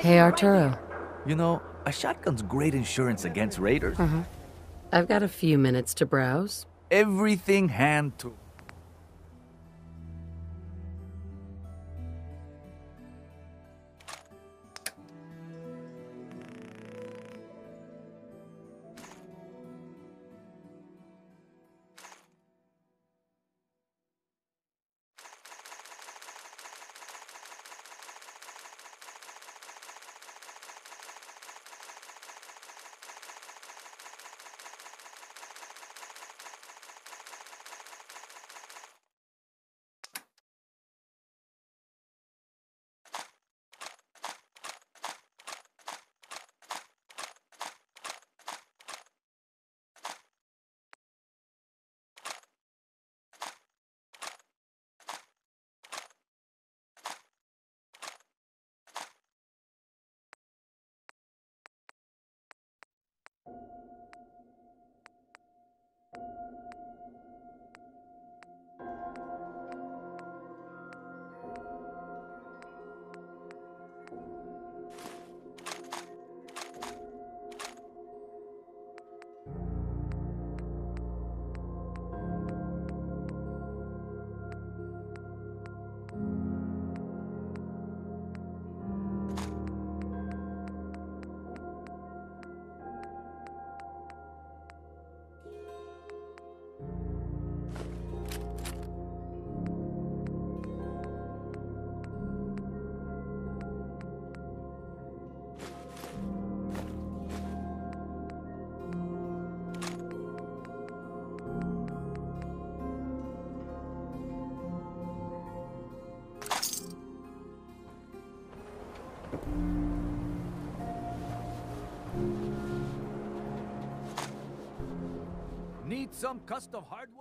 Hey, Arturo. You know, a shotgun's great insurance against raiders. I've got a few minutes to browse. Everything hand to... Need some custom hardware?